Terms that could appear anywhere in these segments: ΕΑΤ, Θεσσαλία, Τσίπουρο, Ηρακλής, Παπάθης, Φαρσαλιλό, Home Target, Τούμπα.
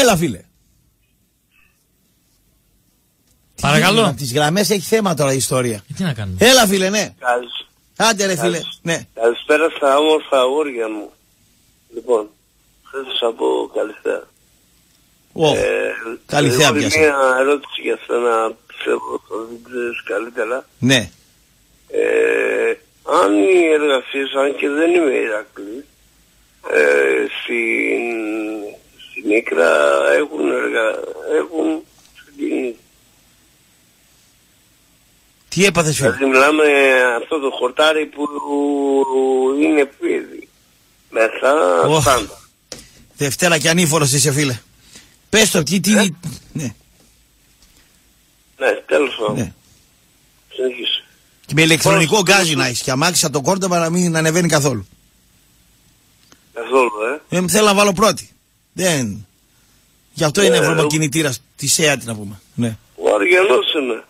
Έλα, φίλε. Παρακαλώ. Τις γραμμές έχει θέμα τώρα η ιστορία. Τι να κάνουμε. Έλα, φίλε, ναι. Άντε, ρε, φίλε. Ναι. Καλησπέρα στα όμορφα αγόρια μου. Λοιπόν, θα σας πω καλησπέρα. Καλησπέρα, πιάσα. Έχω μια ερώτηση για σένα, ψεύω, δεν ξέρεις καλύτερα. Ναι. Αν οι εργασίες, αν και δεν είμαι Ηρακλής, στην Ίκρα έχουν συγκίνηση. Τι έπαθες, φίλε? Δηλαδή μιλάμε αυτό το χορτάρι που είναι πίδι. Μέσα στάντα. Δευτέρα κι ανήφορος είσαι, φίλε. Πες το, τι... Ναι. Ναι, τέλος πάντων. Ναι. Συνεχίσε. Και με ηλεκτρονικό γκάζι να έχεις και αμάξισα τον κόρτεμα να μην ανεβαίνει καθόλου. Καθόλου, θέλω να βάλω πρώτη. Δεν... Γι' αυτό είναι ευρωμακινητήρας της ΕΑΤ να πούμε. Ναι. Ο Αργενός είναι.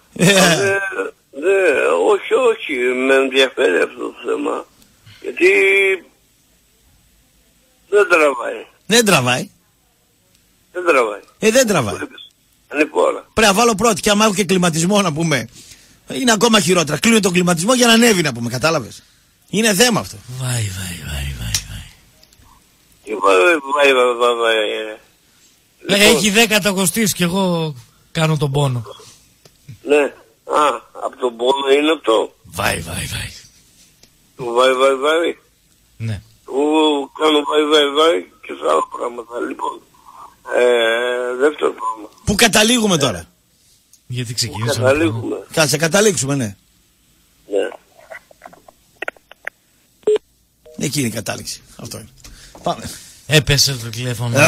Όχι, όχι, με ενδιαφέρει αυτό το θέμα. Γιατί... δεν τραβάει. Δεν τραβάει. Δεν τραβάει. Δεν τραβάει. Πρέπει να βάλω πρώτη και άμα έχω και κλιματισμό να πούμε... είναι ακόμα χειρότερα. Κλείνω τον κλιματισμό για να ανέβει να πούμε, κατάλαβες. Είναι θέμα αυτό. Βάει. Έχει 10 τα κοστής και εγώ κάνω τον πόνο. Ναι. Α, από τον πόνο είναι αυτό. Βάει. Του βάει. Ναι. Του κάνω βάει και σε άλλα πράγματα. Λοιπόν, δεύτερο πράγμα. Πού καταλήγουμε τώρα? Γιατί ξεκινήσαμε. Κάτσε, καταλήξουμε, ναι. Ναι. Εκείνη η κατάληξη. Αυτό είναι. Πάμε. Έπεσε το τηλέφωνο.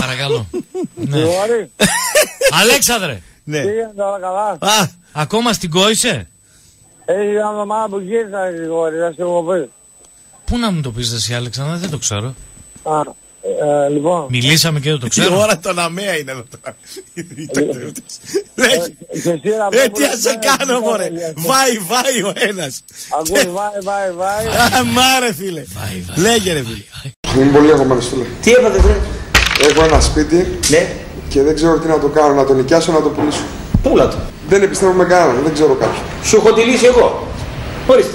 Παρακαλώ. Ναι. Αλέξανδρε. Ναι. Ακόμα στην κόησε. Έχει μια εβδομάδα που γύρισα στην κόρη. Πού να μου το πεις εσύ, Αλέξανδρε, δεν το ξέρω. Λοιπόν. Μιλήσαμε και δεν το ξέρω. Η ώρα των αμαία είναι εδώ τώρα. Τι ας σε κάνω μωρέ. Βάει ο ένας. Ακούει βάει. Μάρε φίλε. Λέγε ρε φίλε. Είμαι πολύ αγχωμένος φίλε. Τι έπατε φίλε? Έχω ένα σπίτι και δεν ξέρω τι να το κάνω. Να το νοικιάσω, να το πουλήσω. Πούλα το. Δεν επιστρέφω με κανέναν, δεν ξέρω κάποιον. Σου έχω τη λύση εγώ. Ορίστε.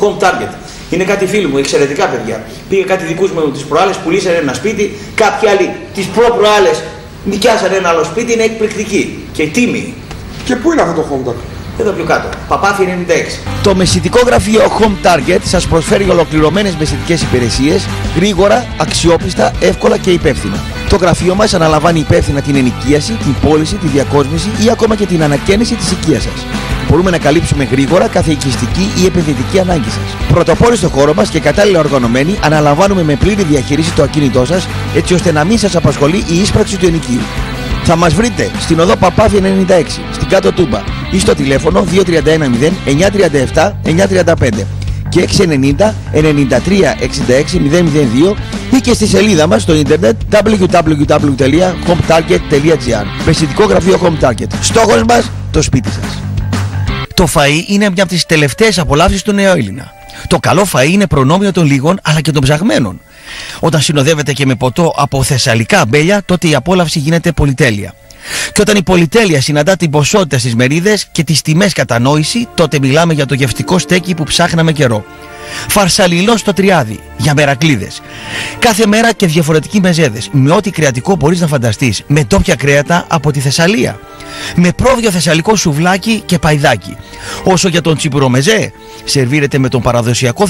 Home Target. Είναι κάτι φίλοι μου, εξαιρετικά παιδιά. Πήγε κάτι δικούς μου τις προάλλες, πουλήσανε ένα σπίτι, κάποιοι άλλοι τις προάλλες νοικιάσανε ένα άλλο σπίτι, είναι εκπληκτική και τίμη. Και πού είναι αυτό το Home Target? Εδώ πιο κάτω, Παπάθη 96. Το μεσητικό γραφείο Home Target σας προσφέρει ολοκληρωμένες μεσητικές υπηρεσίες, γρήγορα, αξιόπιστα, εύκολα και υπεύθυνα. Το γραφείο μας αναλαμβάνει υπεύθυνα την ενοικίαση, την πώληση, τη διακόσμηση ή ακόμα και την ανακαίνιση της οικίας σας. Μπορούμε να καλύψουμε γρήγορα κάθε οικιστική ή επενδυτική ανάγκη σας. Πρωτοπόροι στο χώρο μας και κατάλληλα οργανωμένοι, αναλαμβάνουμε με πλήρη διαχείριση το ακίνητό σας, έτσι ώστε να μην σας απασχολεί η ίσπραξη του ενοικίου. Θα μας βρείτε στην οδό Παπάθη 96, στην κάτω Τούμπα ή στο τηλέφωνο 2310 937 935 και 690 93 66 002 ή και στη σελίδα μας στο ίντερνετ www.hometarget.gr. Μεσητικό γραφείο Home Target. Στόχος μας, το σπίτι σας. Το φαΐ είναι μια από τις τελευταίες απολαύσεις του νέου Έλληνα. Το καλό φαΐ είναι προνόμιο των λίγων αλλά και των ψαγμένων. Όταν συνοδεύεται και με ποτό από θεσσαλικά αμπέλια, τότε η απόλαυση γίνεται πολυτέλεια. Και όταν η πολυτέλεια συναντά την ποσότητα στις μερίδες και τις τιμές κατανόηση, τότε μιλάμε για το γευστικό στέκι που ψάχναμε καιρό. Φαρσαλιλό στο τριάδι, για μερακλίδες. Κάθε μέρα και διαφορετικοί μεζέδες, με ό,τι κρεατικό μπορείς να φανταστείς, με τόπια κρέατα από τη Θεσσαλία. Με πρόβιο θεσσαλικό σουβλάκι και παϊδάκι. Όσο για τον τσίπουρο μεζέ, σερβίρεται με τον παραδοσιακό